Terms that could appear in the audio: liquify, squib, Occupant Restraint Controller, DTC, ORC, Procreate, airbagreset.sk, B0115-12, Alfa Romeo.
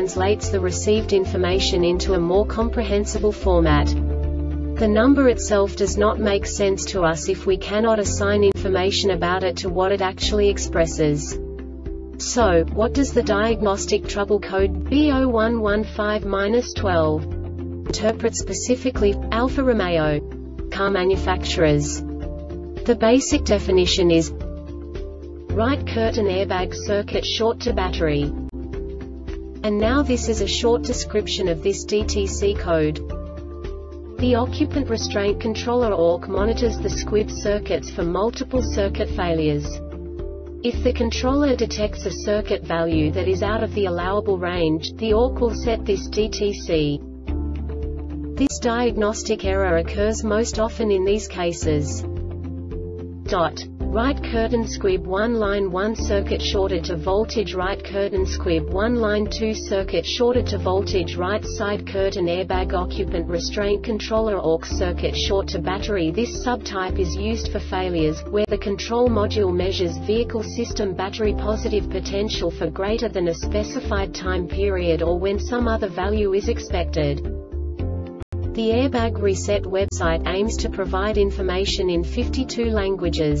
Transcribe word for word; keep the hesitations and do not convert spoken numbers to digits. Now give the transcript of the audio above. translates the received information into a more comprehensible format. The number itself does not make sense to us if we cannot assign information about it to what it actually expresses. So, what does the diagnostic trouble code B zero one one five dash twelve interpret specifically for Alfa Romeo car manufacturers? The basic definition is right curtain airbag circuit short to battery. And now this is a short description of this D T C code. The occupant restraint controller O R C monitors the squib circuits for multiple circuit failures. If the controller detects a circuit value that is out of the allowable range, the O R C will set this D T C. This diagnostic error occurs most often in these cases. Dot. Right curtain squib one line one circuit shorted to voltage. Right curtain squib one line two circuit shorted to voltage. Right side curtain airbag occupant restraint controller O R C circuit short to battery. This subtype is used for failures where the control module measures vehicle system battery positive potential for greater than a specified time period, or when some other value is expected. The Airbag Reset website aims to provide information in fifty-two languages.